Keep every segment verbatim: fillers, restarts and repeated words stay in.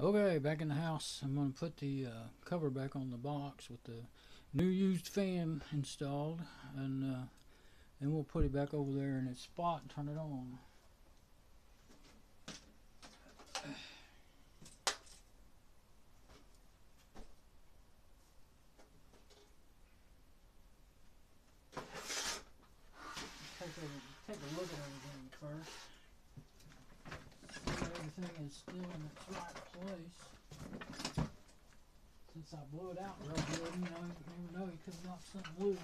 Okay, back in the house. I'm going to put the uh, cover back on the box with the new used fan installed, and uh, then we'll put it back over there in its spot and turn it on. Take a, take a look at everything first. Everything is still in its right place. Since I blew it out real good, you know, you never know, you could have knocked something loose.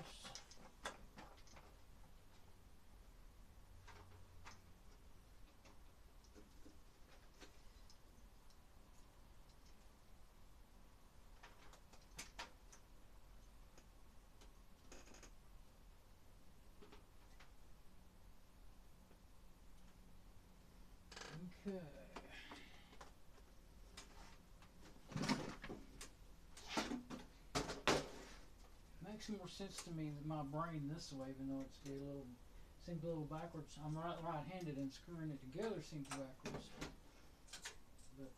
Okay. Makes more sense to me that my brain this way, even though it's a little seems a little backwards. I'm right right-handed, and screwing it together seems backwards. But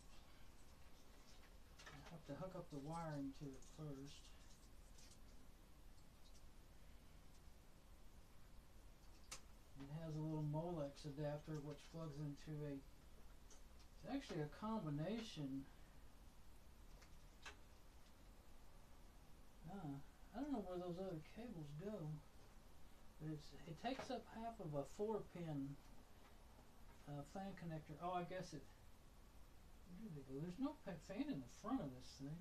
I have to hook up the wiring to it first. It has a little Molex adapter which plugs into a, it's actually a combination. Uh, I don't know where those other cables go, but it's, it takes up half of a four-pin uh, fan connector. Oh, I guess it. Where do they go? There's no fan in the front of this thing.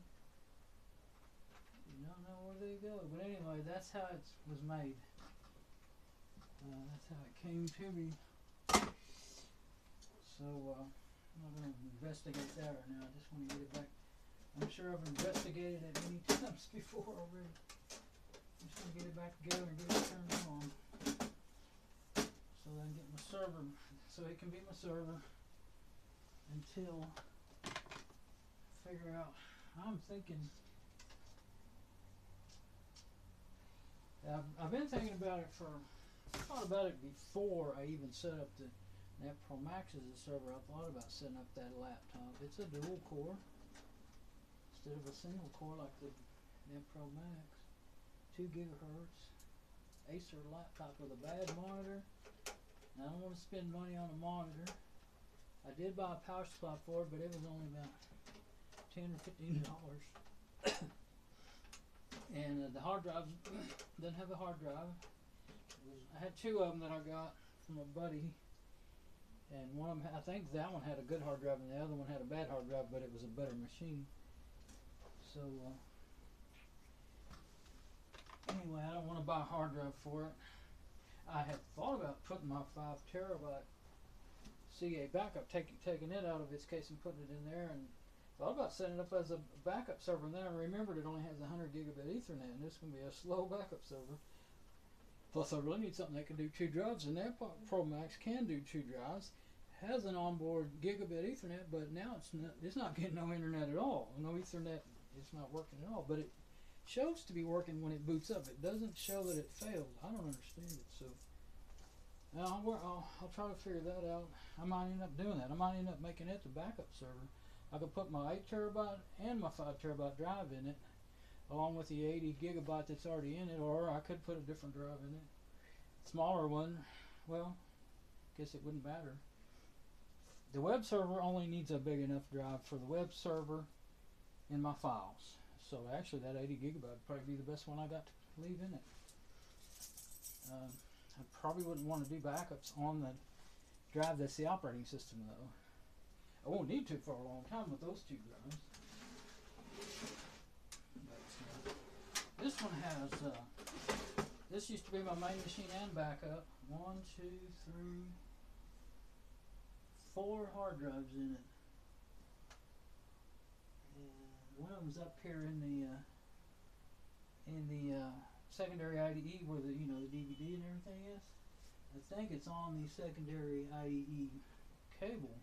You don't know where they go, but anyway, that's how it was made. Uh, that's how it came to me. So uh, I'm not going to investigate that right now. I just want to get it back. I'm sure I've investigated it many times before already. I'm just going to get it back together and get it turned on. So then get my server, so it can be my server until I figure out. I'm thinking. I've, I've been thinking about it for. I thought about it before I even set up the NetPro Max as a server. I thought about setting up that laptop. It's a dual core instead of a single core like the NetPro Max. Two gigahertz Acer laptop with a bad monitor. Now I don't want to spend money on a monitor. I did buy a power supply for it, but it was only about ten or fifteen dollars. And uh, the hard drive doesn't have a hard drive. I had two of them that I got from a buddy, and one of them, I think that one had a good hard drive and the other one had a bad hard drive, but it was a better machine. So uh, anyway, I don't want to buy a hard drive for it. I had thought about putting my five terabyte C A backup, taking taking it out of its case and putting it in there, and thought about setting it up as a backup server, and then I remembered it only has one hundred gigabit Ethernet, and this is going to be a slow backup server. Plus, I really need something that can do two drives, and NetPro Max can do two drives. It has an onboard gigabit Ethernet, but now it's not, it's not getting no internet at all. No Ethernet, it's not working at all. But it shows to be working when it boots up. It doesn't show that it failed. I don't understand it. So now I'll, I'll, I'll try to figure that out. I might end up doing that. I might end up making it the backup server. I could put my eight terabyte and my five terabyte drive in it, along with the eighty gigabyte that's already in it, or I could put a different drive in it. Smaller one, well, I guess it wouldn't matter. The web server only needs a big enough drive for the web server and my files. So actually that eighty gigabyte would probably be the best one I got to leave in it. Uh, I probably wouldn't want to do backups on the drive that's the operating system though. I won't need to for a long time with those two drives. This one has, uh, this used to be my main machine and backup. One, two, three, four hard drives in it. And one of them's up here in the uh, in the uh, secondary I D E where the you know the D V D and everything is. I think it's on the secondary I D E cable.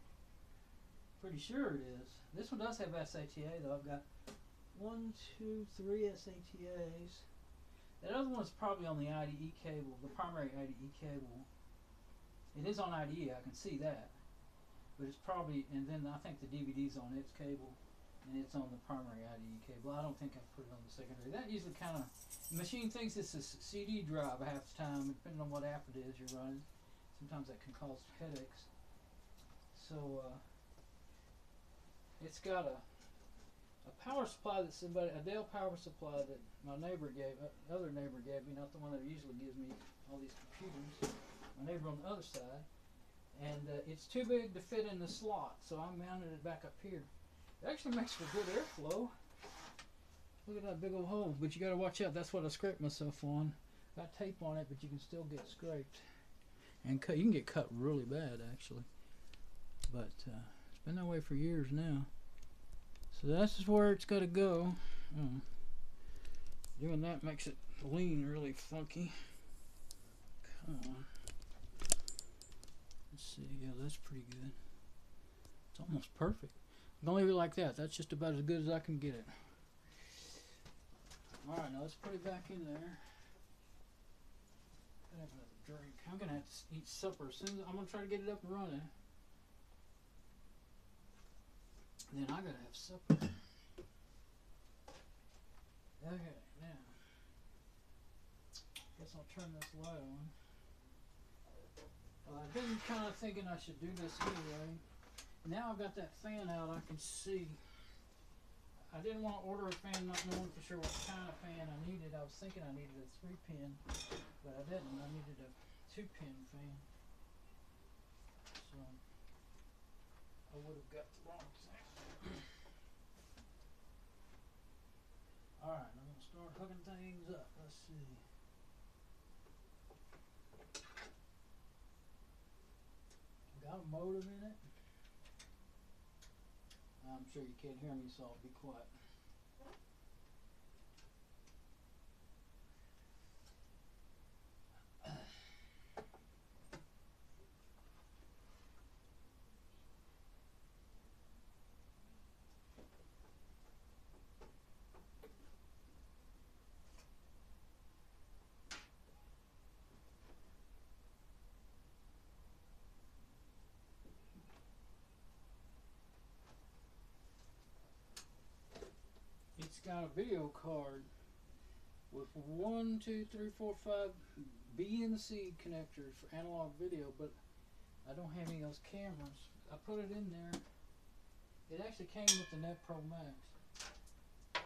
Pretty sure it is. This one does have S A T A though. I've got one, two, three S A T As. That other one's probably on the I D E cable, the primary I D E cable. It is on I D E, I can see that. but it's probably, and then I think the D V D's on its cable, and it's on the primary I D E cable. I don't think I've put it on the secondary. That usually kind of, the machine thinks it's a C D drive half the time, depending on what app it is you're running. Sometimes that can cause headaches. So uh, it's got a a power supply that somebody, a Dell power supply that my neighbor gave, uh, other neighbor gave me, not the one that usually gives me all these computers. My neighbor on the other side, and uh, it's too big to fit in the slot, so I mounted it back up here. It actually makes for good airflow. Look at that big old hole, but you got to watch out. That's what I scraped myself on. Got tape on it, but you can still get scraped and cut. You can get cut really bad, actually. But uh, it's been that way for years now. So this is where it's got to go. Mm. Doing that makes it lean really funky. Come on. Let's see. Yeah, that's pretty good. It's almost perfect. I'm gonna leave it like that. That's just about as good as I can get it. All right, now let's put it back in there. I'm gonna have another drink. I'm gonna have to eat supper as soon as I'm gonna try to get it up and running. Then I gotta have supper. Okay, now guess I'll turn this light on. Well, I've been kind of thinking I should do this anyway. Now I've got that fan out, I can see. I didn't want to order a fan not knowing for sure what kind of fan I needed. I was thinking I needed a three pin, but I didn't. I needed a two pin fan. So I would have got the wrong thing. Alright, I'm going to start hooking things up. Let's see. Got a modem in it. I'm sure you can't hear me, so I'll be quiet. Got a video card with one, two, three, four, five B N C connectors for analog video, but I don't have any of those cameras. I put it in there. It actually came with the NetPro Max. I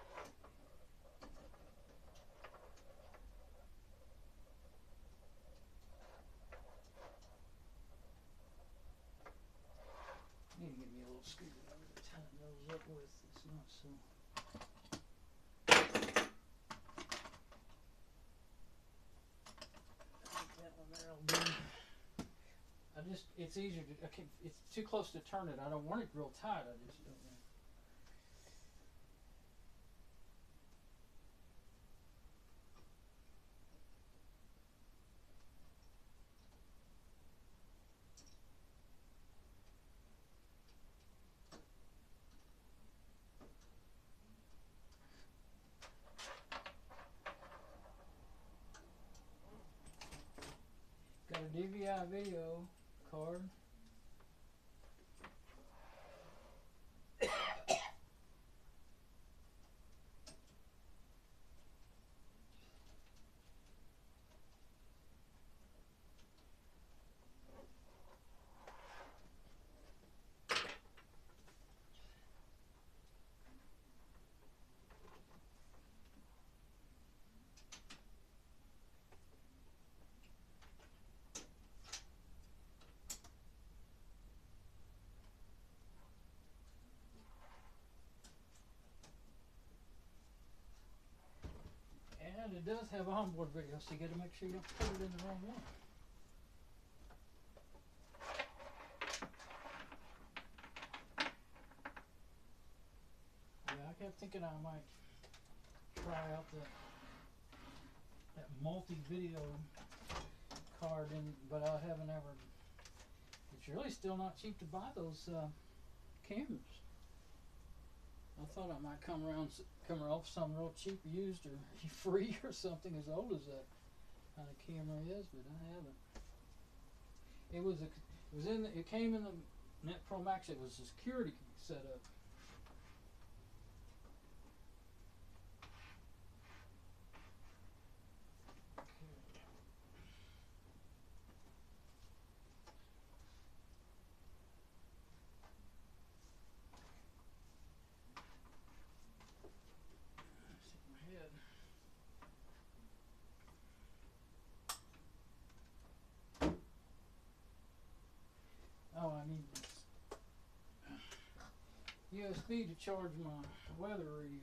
need to get me a little scooter to tighten those up with. It's not so. I just, it's easier to, I can't, it's too close to turn it. I don't want it real tight, I just don't want it. Got a D V I video card. And it does have onboard video, so you got to make sure you don't put it in the wrong one. Yeah, I kept thinking I might try out the that multi-video card, in, but I haven't ever. It's really still not cheap to buy those uh, cameras. I thought I might come around, come off some real cheap, used or free or something as old as that kind of camera is, but I haven't. It was a, it was in, the, it came in the NetPro Max, it was a security setup. U S B to charge my weather radio.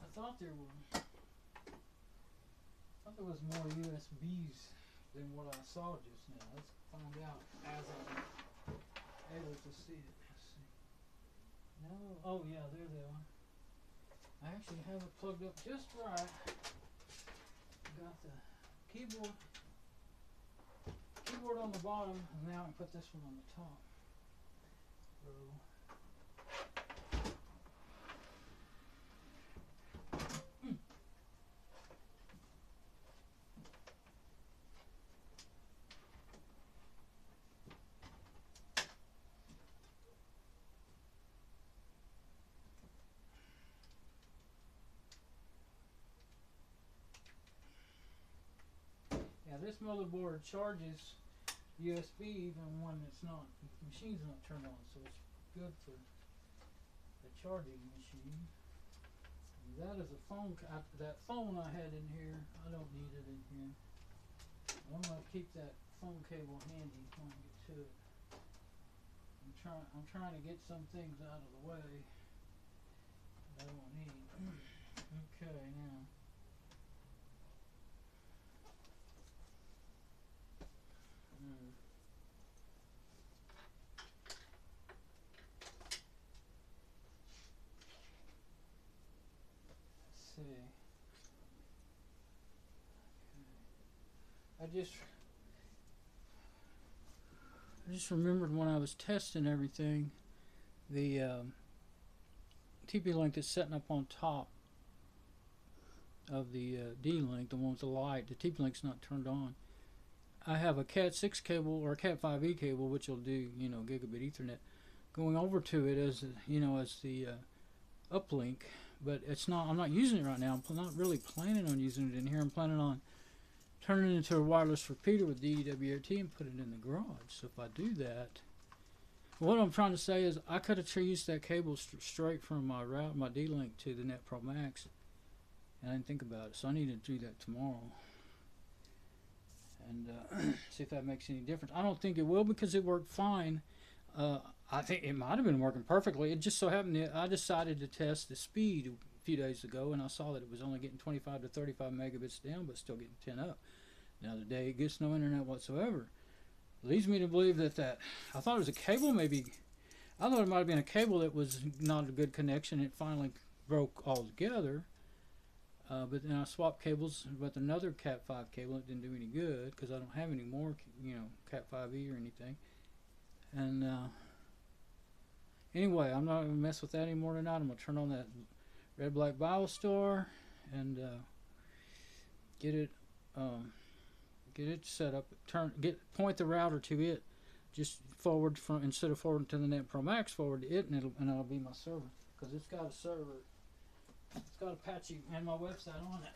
I thought there was, I thought there was more U S Bs than what I saw just now. Let's find out as I'm able to see it. Let's see. No, oh yeah, there they are. I actually have it plugged up just right. Got the keyboard keyboard on the bottom, and now I put this one on the top. So this motherboard charges U S B even when it's not, the machine's not turned on, so it's good for the charging machine. And that is a phone, I, that phone I had in here, I don't need it in here. I'm going to keep that phone cable handy when I get to it. I'm trying, I'm trying to get some things out of the way that I don't need. Okay, now. Mm. Let's see. Okay. I just I just remembered when I was testing everything, the um, T P-Link that's setting up on top of the uh, D-Link, the one with the light, the T P-Link's not turned on. I have a cat six cable or a cat five E cable, which will do, you know, gigabit Ethernet, going over to it as, you know, as the uh, uplink. But it's not, I'm not using it right now. I'm not really planning on using it in here. I'm planning on turning it into a wireless repeater with D W R T and put it in the garage. So if I do that, what I'm trying to say is I could have used that cable st straight from my route, my D-Link to the NetPro Max, and I didn't think about it. So I need to do that tomorrow and uh, see if that makes any difference. I don't think it will, because it worked fine. Uh, I think it might have been working perfectly. It just so happened that I decided to test the speed a few days ago, and I saw that it was only getting twenty-five to thirty-five megabits down, but still getting ten up. Now today it gets no internet whatsoever. It leads me to believe that that, I thought it was a cable maybe, I thought it might have been a cable that was not a good connection. It finally broke altogether. Uh, but then I swapped cables with another cat five cable. It didn't do any good because I don't have any more, you know, cat five E or anything. And uh, anyway, I'm not going to mess with that anymore tonight. I'm going to turn on that RedBlackBioStar and uh, get it, um, get it set up. Turn, get point the router to it, just forward from, instead of forward to the NetPro Max, forward to it, and it'll and it'll be my server, because it's got a server. It's got Apache and my website on it.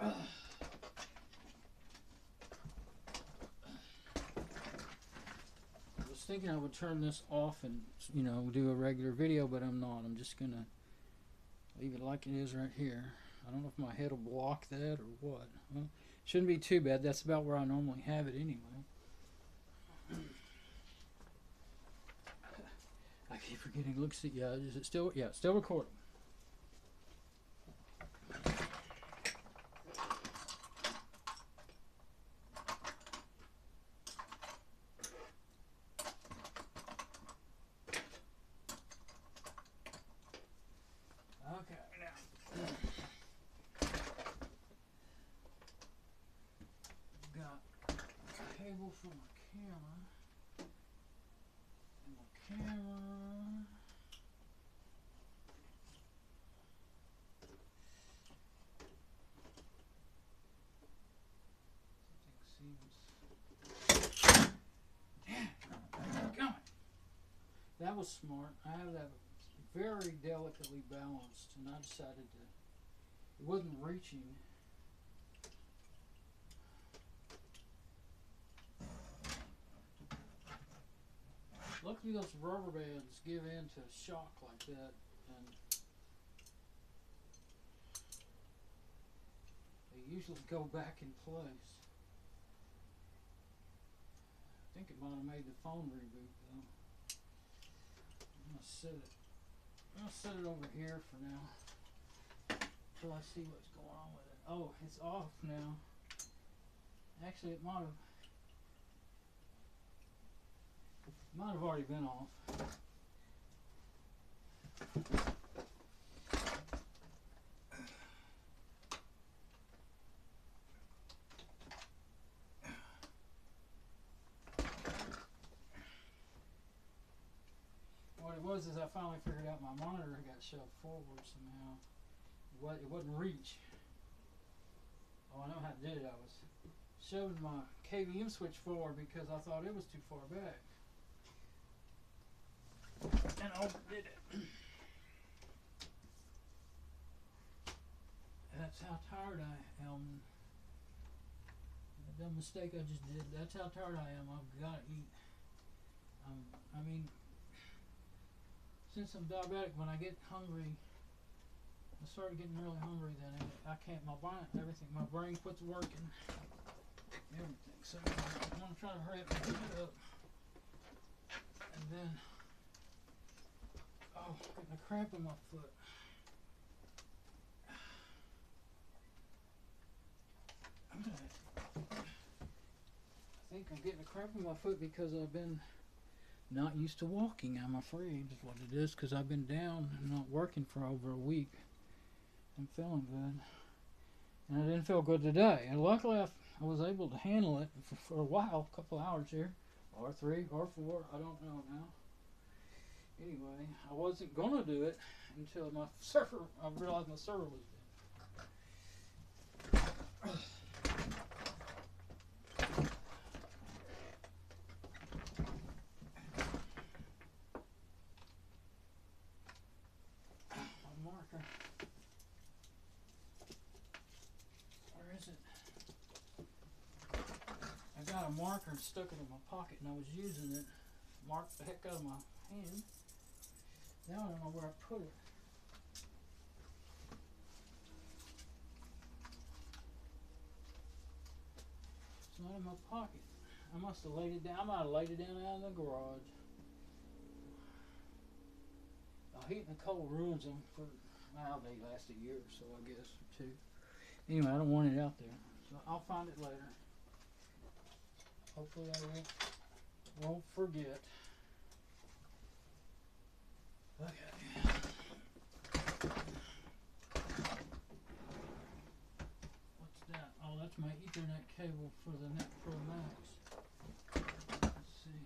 I was thinking I would turn this off and, you know, do a regular video, but I'm not. I'm just gonna leave it like it is right here. I don't know if my head will block that or what. Well, shouldn't be too bad. That's about where I normally have it anyway. I keep forgetting. Looks at, yeah, is it still? Yeah, still recording. go for my camera. And my camera. Something seems. Damn, I'm going. That was smart. I had that very delicately balanced, and I decided to. It wasn't reaching. Luckily those rubber bands give in to shock like that, and they usually go back in place. I think it might have made the phone reboot though. I'm gonna set it. I'm gonna set it over here for now until I see what's going on with it. Oh, it's off now. Actually, it might have. Might have already been off. What it was is I finally figured out my monitor got shoved forward somehow. What it wasn't reach. Oh, I know how to do it. I was shoving my K V M switch forward because I thought it was too far back. And overdid it. That's how tired I am. That dumb mistake I just did. That's how tired I am. I've got to eat. Um, I mean, since I'm diabetic, when I get hungry, I started getting really hungry. Then I can't. My brain, everything. My brain quits working. Everything. So I'm gonna try to hurry up and get it up. And then. Oh, I'm getting a cramp in my foot. I'm gonna, I think I'm getting a cramp in my foot because I've been not used to walking, I'm afraid, is what it is, because I've been down and not working for over a week. I'm feeling good. And I didn't feel good today. And luckily I, I was able to handle it for, for a while, a couple hours here, or three, or four, I don't know now. Anyway, I wasn't gonna do it until my server. I realized my server was dead. My marker. Where is it? I got a marker and stuck it in my pocket, and I was using it. Marked the heck out of my hand. Now I don't know where I put it. It's not in my pocket. I must have laid it down. I might have laid it down out in the garage. The heat and the cold ruins them for, well, they last a year or so, I guess, or two. Anyway, I don't want it out there. So I'll find it later. Hopefully I won't, won't forget. Okay. What's that? Oh, that's my Ethernet cable for the NetPro Max. Let's see.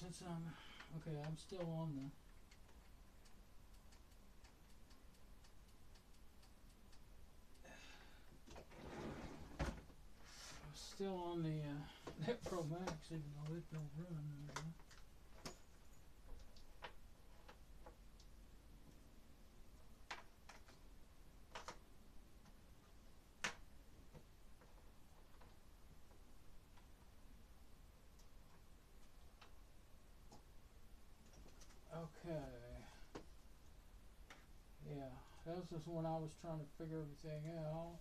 Since I'm okay, I'm still on the. I'm still on the uh, NetPro Max, even though it don't run. Anymore. This is when I was trying to figure everything out.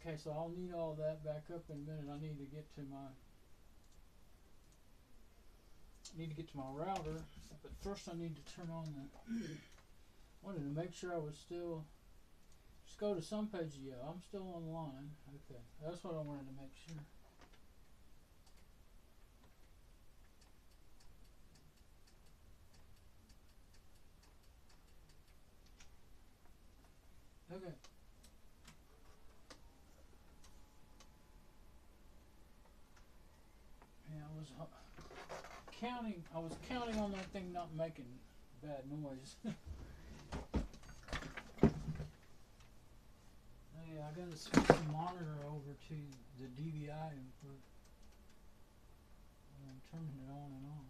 Okay, so I'll need all that back up in a minute. I need to get to my I need to get to my router, but first I need to turn on the wanted to make sure I was still, just go to some page of y'all. I'm still online. Okay, that's what I wanted to make sure. Okay. Yeah, I was counting. I was counting on that thing not making bad noise. Yeah, I gotta switch the monitor over to the D V I input. I'm turning it on and off.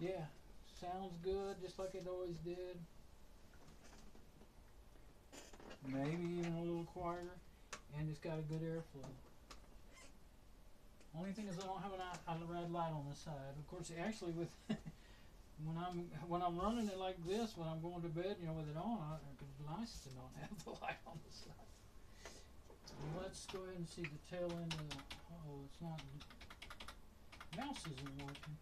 Yeah, sounds good, just like it always did. Maybe even a little quieter, and it's got a good airflow. Only thing is I don't have a red light on the side. Of course, actually, with when I'm when I'm running it like this, when I'm going to bed, you know, with it on, I, it could be nice to not have the light on the side. Let's go ahead and see the tail end of the. Oh, it's not. Mouse isn't working.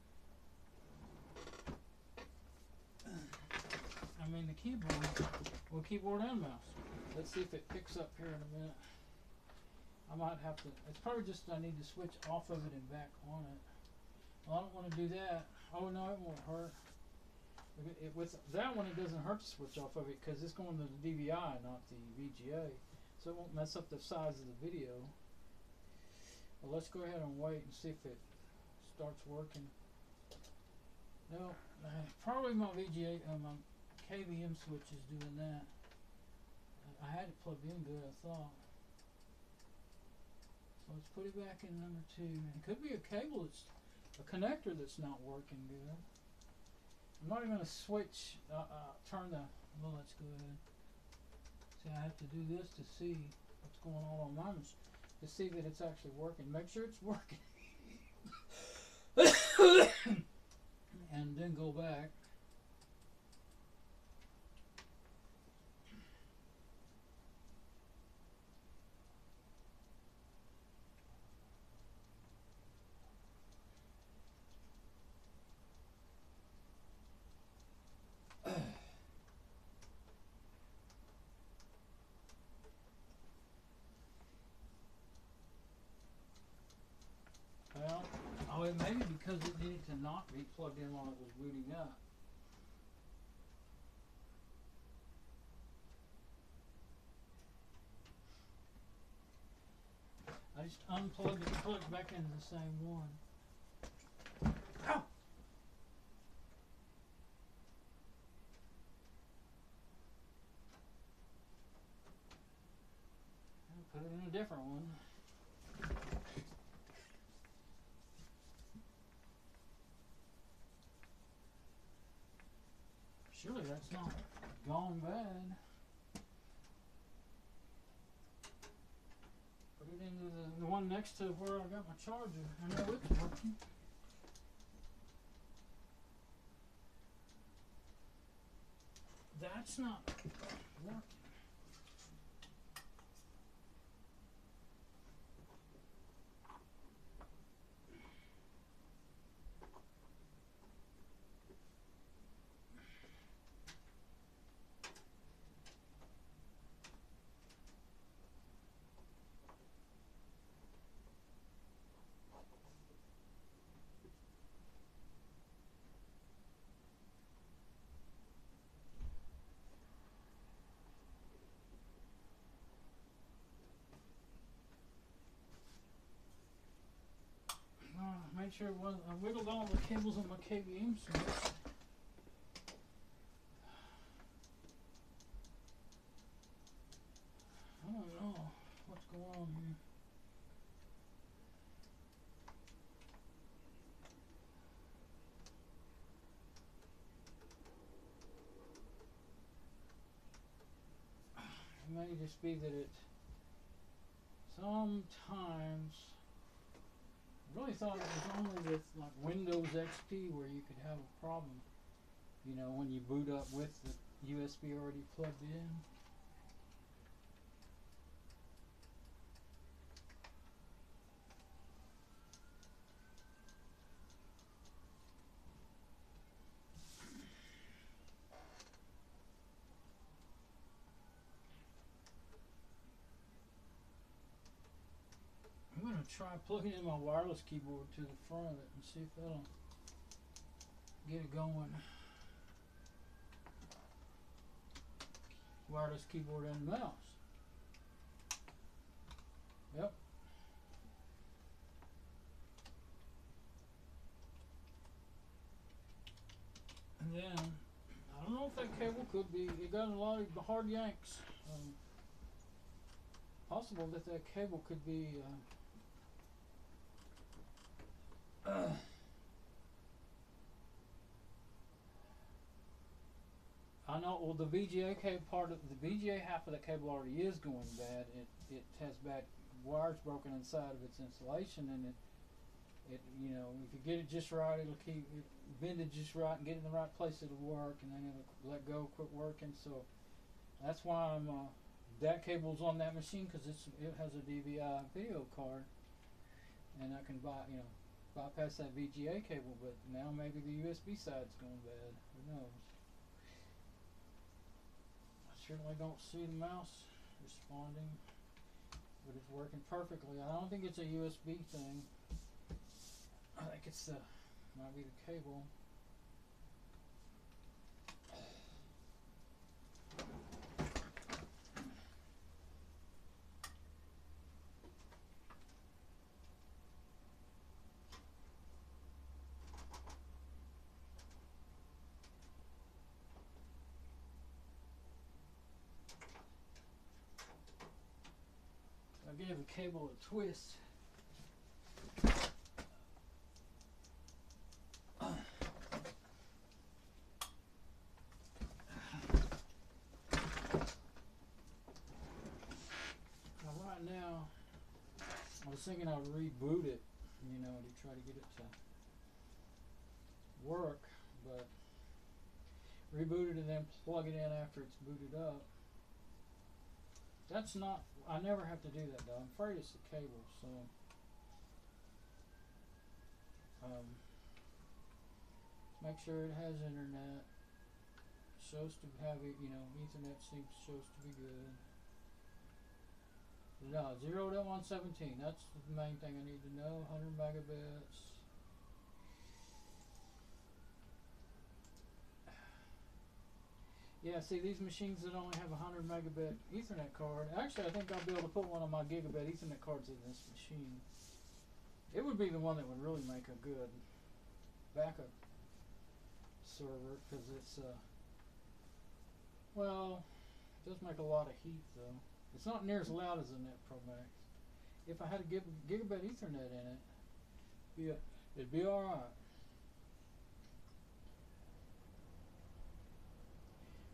I mean the keyboard, well keyboard and mouse. Let's see if it picks up here in a minute. I might have to, it's probably just I need to switch off of it and back on it. Well, I don't want to do that. Oh no, it won't hurt. It, it, with that one it doesn't hurt to switch off of it because it's going to the D V I, not the V G A. So it won't mess up the size of the video. Well, let's go ahead and wait and see if it starts working. No, probably my V G A, um, my K V M switch is doing that. I had it plugged in good, I thought. So let's put it back in number two. It could be a cable, it's a connector that's not working good. I'm not even going to switch, uh, uh, turn the, well, let's go ahead. See, I have to do this to see what's going on on mine, to see that it's actually working. Make sure it's working. And then go back. Maybe because it needed to not be plugged in while it was booting up. I just unplugged it, plugged back into the same one. Ow! I'll put it in a different one. Surely that's not gone bad. Put it into the, the one next to where I got my charger. I know it's working. That's not working. Sure, it was. I wiggled all the cables on my K V M switch. I don't know what's going on here. It may just be that it sometimes. I really thought it was only with like Windows X P where you could have a problem. you know, when you boot up with the U S B already plugged in. Try plugging in my wireless keyboard to the front of it and see if that'll get it going. Wireless keyboard and mouse. Yep. And then I don't know if that cable could be. It got a lot of hard yanks. Um, possible that that cable could be. Uh, Uh, I know. Well, the V G A cable part of the V G A half of the cable already is going bad. It it has bad wires broken inside of its insulation, and it it you know, if you get it just right, it'll keep it bend it just right and get it in the right place. It'll work, and then it'll let go, quit working. So that's why I'm uh, that cable's on that machine, because it's it has a D V I video card, and I can buy you know. bypass that V G A cable, but now maybe the U S B side's going bad. Who knows? I certainly don't see the mouse responding, but it's working perfectly. I don't think it's a U S B thing. I think it's the might be the cable. I gave the cable a twist. Now right now, I was thinking I'd reboot it, you know, to try to get it to work, but reboot it and then plug it in after it's booted up. That's not, I never have to do that though. I'm afraid it's the cable, so. Um, make sure it has internet. Shows to have it, you know, Ethernet seems shows to be good. No, zero dot one seventeen, that's the main thing I need to know. one hundred megabits. Yeah, see, these machines that only have a one hundred megabit Ethernet card, actually I think I'll be able to put one of my gigabit Ethernet cards in this machine. It would be the one that would really make a good backup server, because it's, uh, well, it does make a lot of heat though. It's not near as loud as a NetPro Max. If I had a gig gigabit Ethernet in it, it'd be, a, it'd be all right.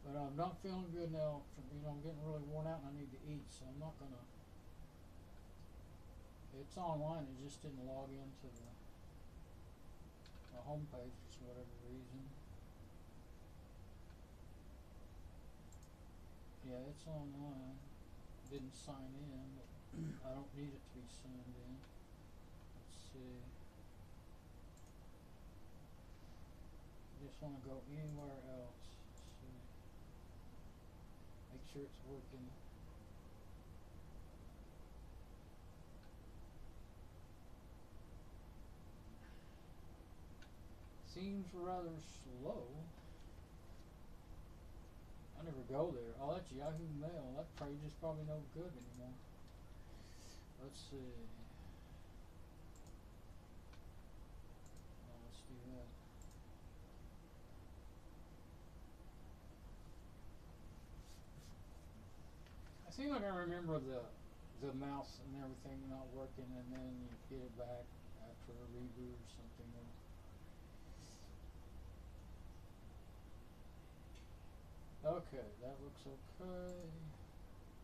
But I'm not feeling good now. From, you know, I'm getting really worn out and I need to eat, so I'm not gonna. It's online. It just didn't log into the, the home page for whatever reason. Yeah, it's online. Didn't sign in, but I don't need it to be signed in. Let's see. I just want to go anywhere else. Make sure it's working. Seems rather slow. I never go there. Oh, that's Yahoo Mail. That page is probably no good anymore. Let's see. Oh, let's do that. Seems like I remember the the mouse and everything not working, and then you get it back after a reboot or something. Okay, that looks okay.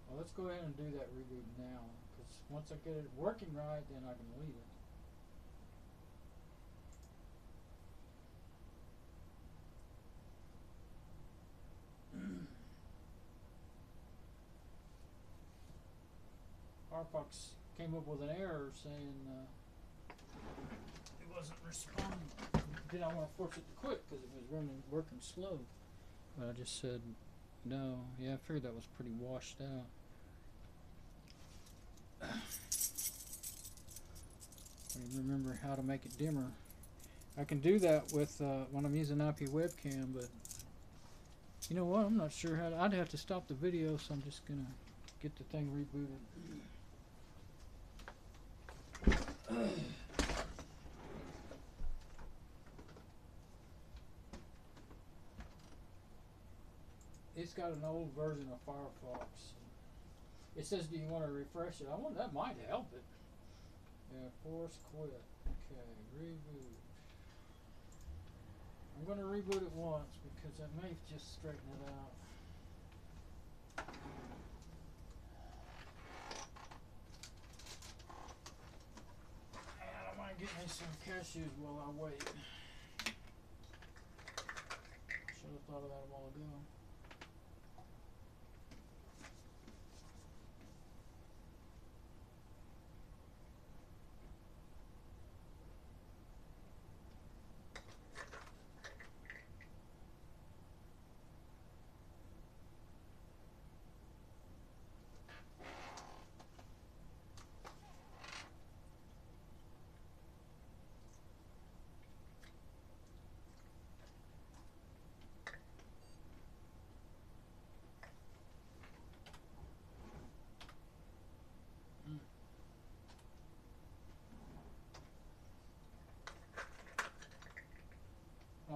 Well, let's go ahead and do that reboot now, because once I get it working right, then I can leave it. Firefox came up with an error saying uh, it wasn't responding. Didn't I want to force it to quit because it was running, working slow. But I just said no. Yeah, I figured that was pretty washed out. I remember how to make it dimmer. I can do that with uh, when I'm using I P webcam, but you know what? I'm not sure how to. I'd have to stop the video, so I'm just gonna get the thing rebooted. It's got an old version of Firefox. It says, "Do you want to refresh it?" I wonder, that might help it. Yeah, force quit. Okay, reboot. I'm going to reboot it once because I may just straighten it out. And I might get me some cashews while I wait. Should have thought of that a while ago.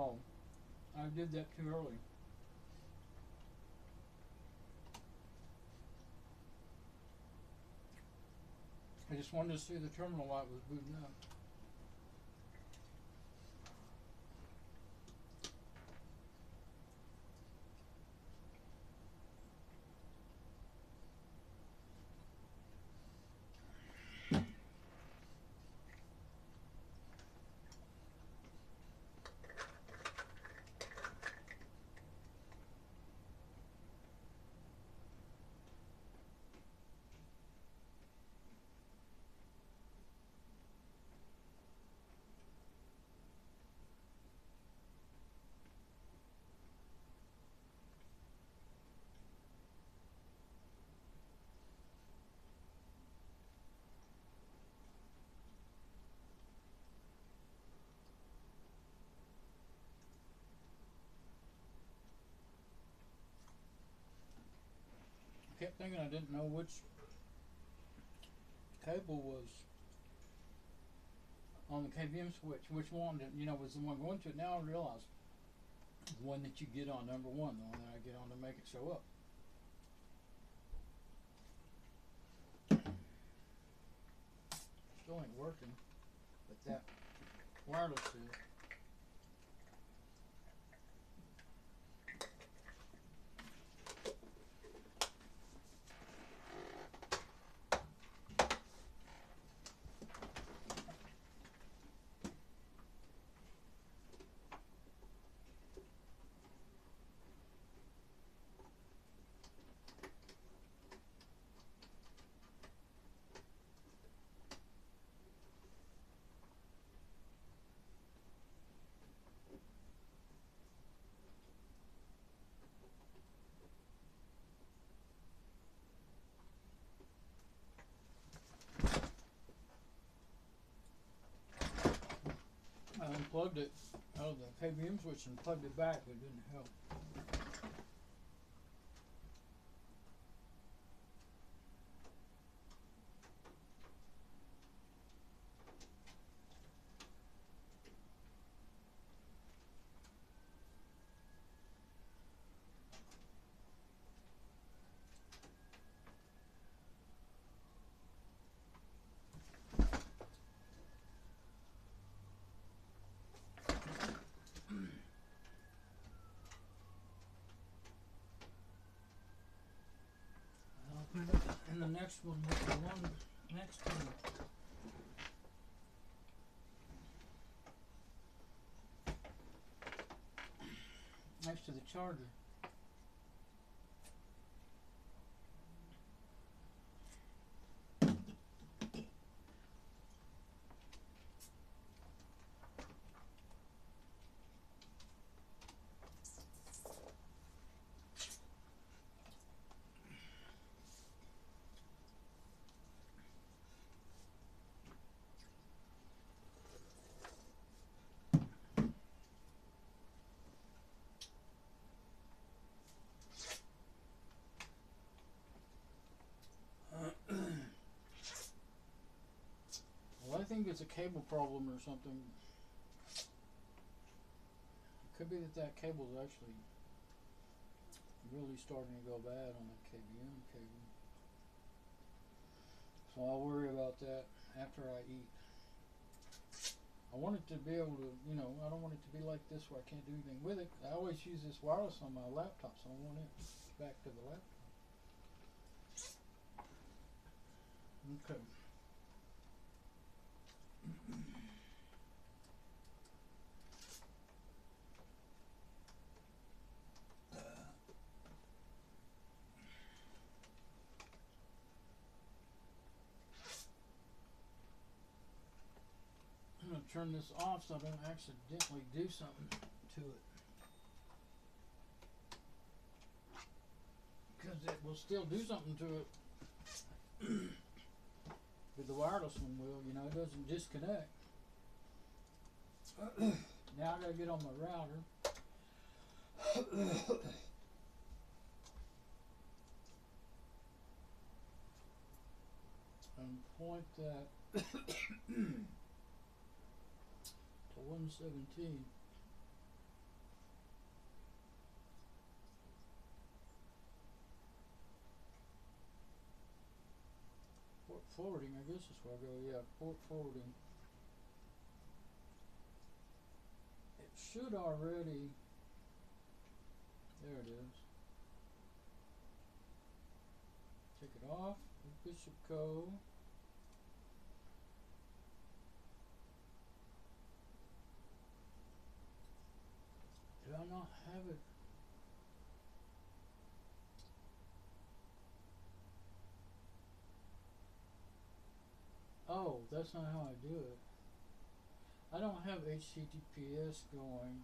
Oh, I did that too early. I just wanted to see the terminal light was booting up. I kept thinking I didn't know which cable was on the K V M switch, which one didn't, you know, was the one going to it. Now I realize the one that you get on number one, the one that I get on to make it show up. Still ain't working, but that wireless is. I unplugged it out of the K V M switch and plugged it back, but it didn't help. And the next one was the one next one. Next to the charger. think it's a cable problem or something. It could be that that cable is actually really starting to go bad on that K V M cable. So I'll worry about that after I eat. I want it to be able to, you know, I don't want it to be like this where I can't do anything with it. I always use this wireless on my laptop, so I want it back to the laptop. Okay. I'm going to turn this off so I don't accidentally do something to it. Because it will still do something to it. But the wireless one will, you know, it doesn't disconnect. Now I gotta get on my router. And point that to one seventeen. Forwarding, I guess is where I go, yeah, port forwarding. It should already, there it is. Take it off, BishopCo. Do I not have it? Oh, that's not how I do it. I don't have H T T P S going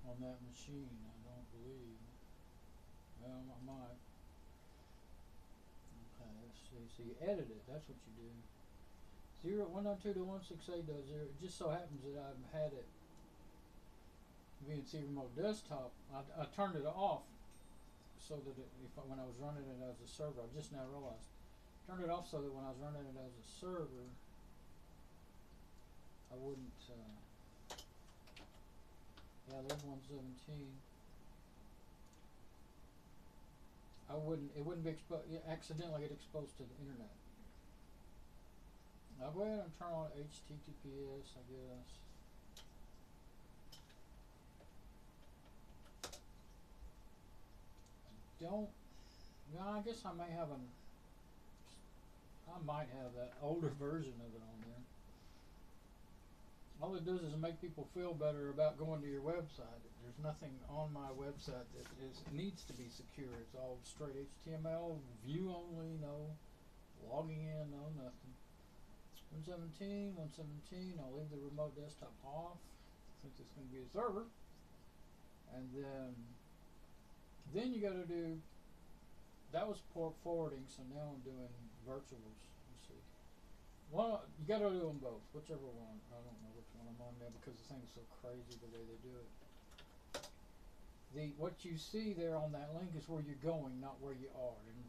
on that machine, I don't believe. Well, I might. Okay, let's see. So you edit it, that's what you do. zero one nine two dot one six eight dot zero. It just so happens that I've had it V N C remote desktop. I, I turned it off so that it, if I, when I was running it as a server, I just now realized. Turned it off so that when I was running it as a server, I wouldn't, uh, yeah, there's one seventeen. I wouldn't, it wouldn't be exposed, accidentally get exposed to the internet. I'll go ahead and turn on H T T P S, I guess. I don't, no, I guess I may have an, I might have that older version of it on there. All it does is make people feel better about going to your website. There's nothing on my website that is needs to be secure. It's all straight H T M L, view only, no logging in, no nothing. one seventeen, one seventeen, I'll leave the remote desktop off since it's going to be a server. And then, then you got to do, that was port forwarding, so now I'm doing virtuals. Let's see. One, you gotta do them both, whichever one. I don't know which one I'm on now because the thing's so crazy the way they do it. The what you see there on that link is where you're going, not where you are. And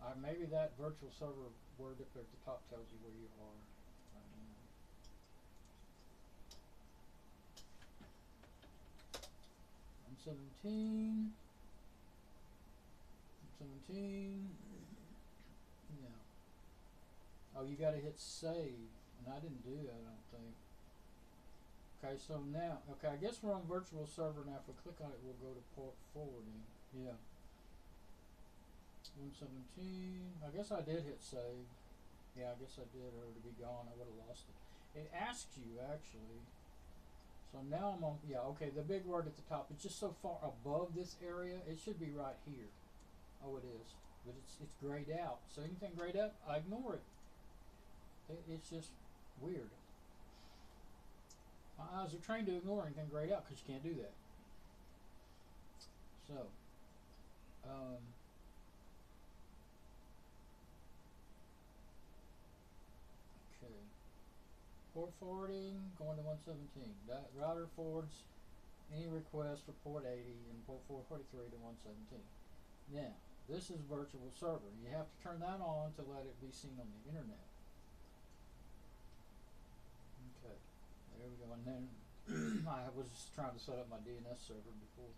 I, maybe that virtual server word up there at the top tells you where you are. I don't know. one seventeen. one seventeen. Yeah. Oh, you gotta hit save, and I didn't do that, I don't think. Okay, so now, okay, I guess we're on virtual server now. If we click on it, we'll go to port forwarding. Yeah. one seventeen, I guess I did hit save. Yeah, I guess I did, or it would be gone, I would have lost it. It asks you, actually. So now I'm on, yeah, okay, the big word at the top, it's just so far above this area, it should be right here. Oh, it is. But it's, it's grayed out. So anything grayed up, I ignore it. it. It's just weird. My eyes are trained to ignore anything grayed out because you can't do that. So, um, okay. Port forwarding, going to one seventeen. That router forwards any request for port eighty and port four forty-three to one seventeen. Now, this is virtual server. You have to turn that on to let it be seen on the internet. there. I was trying to set up my D N S server before.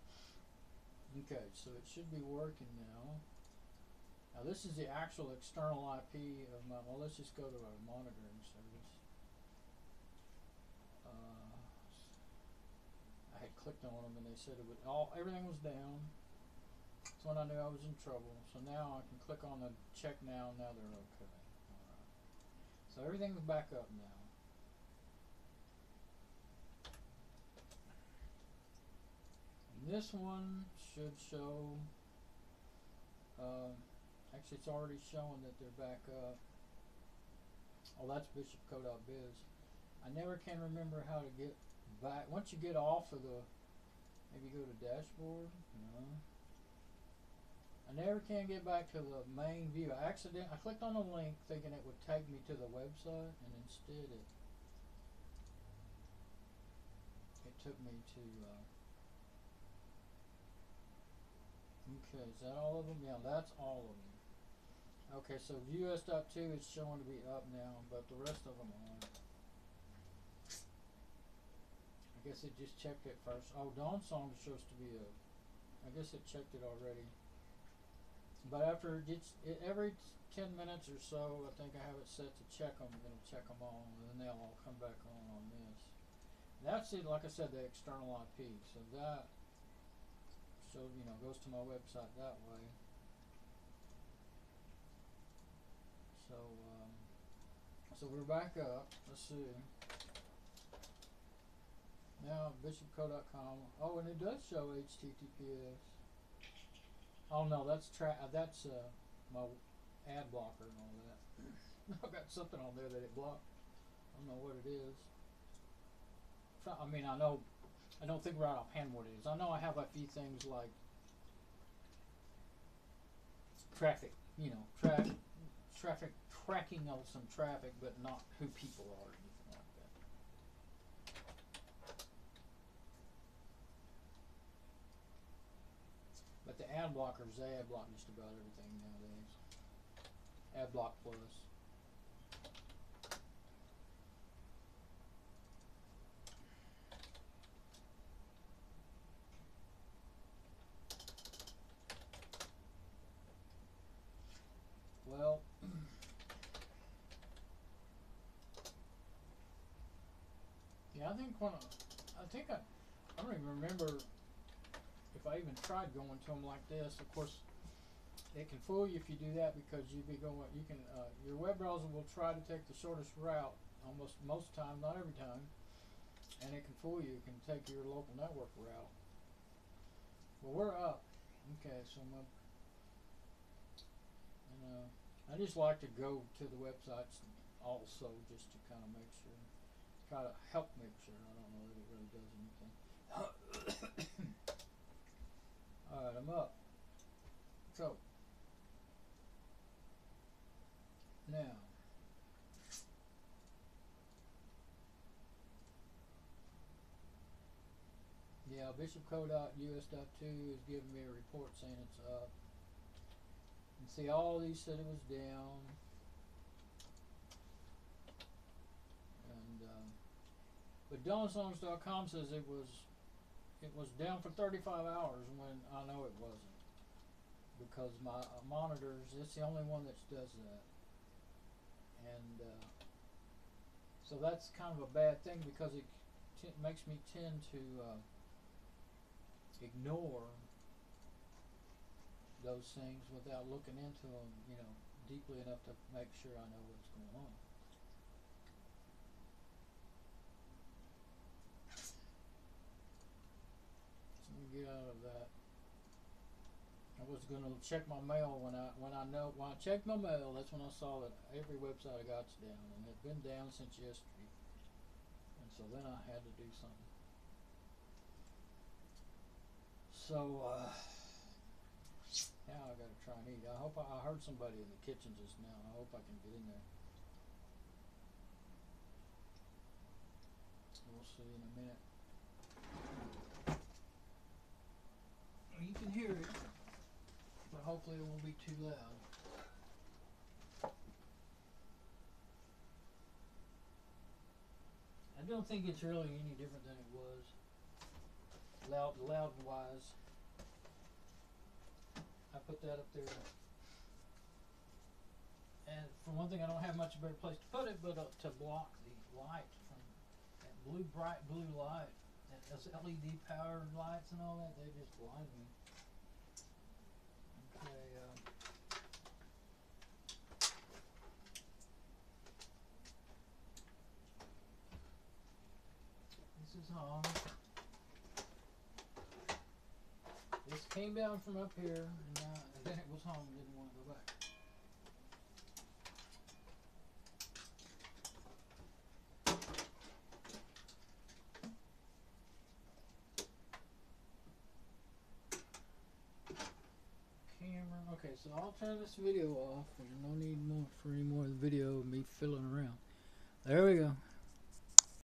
Okay, so it should be working now. Now this is the actual external I P of my, well, let's just go to our monitoring service. Uh, I had clicked on them and they said it would, all, everything was down. That's when I knew I was in trouble. So now I can click on the check now, now they're okay. All right. So everything's back up now. And this one should show, uh, actually it's already showing that they're back up. Oh, that's bishop co dot biz. I never can remember how to get back. Once you get off of the, maybe go to dashboard, no. I never can get back to the main view. I accident, I clicked on a link thinking it would take me to the website, and instead it it took me to. Uh, okay, is that all of them? Yeah, that's all of them. Okay, so V U S dot two is showing to be up now, but the rest of them aren't. I guess it just checked it first. Oh, DonSongs is supposed to be up. I guess it checked it already. But after it gets, it, every ten minutes or so, I think I have it set to check them. It'll check them all, and then they'll all come back on on this. That's it. Like I said, the external I P. So that, so you know, goes to my website that way. So, um, so we're back up. Let's see. Now bishop co dot com. Oh, and it does show H T T P S. Oh no, that's tra that's uh, my ad blocker and all that. I've got something on there that it blocked. I don't know what it is. I mean, I know. I don't think right offhand what it is. I know I have a few things like traffic. You know, traffic, traffic tracking of some traffic, but not who people are. But the ad blockers, they ad block just about everything nowadays. Ad block plus. Well, yeah, I think when I, I think I, I don't even remember. If I even tried going to them like this, of course, it can fool you if you do that because you'd be going. You can uh, your web browser will try to take the shortest route almost most time, not every time, and it can fool you. It can take your local network route. Well, we're up. Okay, so my, and, uh, I just like to go to the websites also just to kind of make sure, try to help make sure. I don't know that it really does anything. Alright, I'm up. So, now, yeah, bishop co dot U S dot two is giving me a report saying it's up. And see, all these said it was down. And, um, but DonSongs dot com says it was. It was down for thirty-five hours when I know it wasn't, because my monitors, it's the only one that does that. And uh, so that's kind of a bad thing because it t makes me tend to uh, ignore those things without looking into them, you know, deeply enough to make sure I know what's going on. Let me get out of that. I was going to check my mail when I when I know when I checked my mail. That's when I saw that every website I got's down, and it's been down since yesterday. And so then I had to do something. So uh, now I got to try and eat. I hope I, I heard somebody in the kitchen just now. I hope I can get in there. We'll see in a minute. You can hear it, but hopefully it won't be too loud. I don't think it's really any different than it was. Loud, loud and wise. I put that up there. And for one thing, I don't have much better place to put it, but uh, to block the light from that blue, bright blue light, that those L E D power lights and all that, they just blind me. Okay. Uh, this is on. This came down from up here, and, uh, and then it was home and didn't want to go back. Camera. Okay, so I'll turn this video off. There's no need more for any more of the video of me fiddling around. There we go.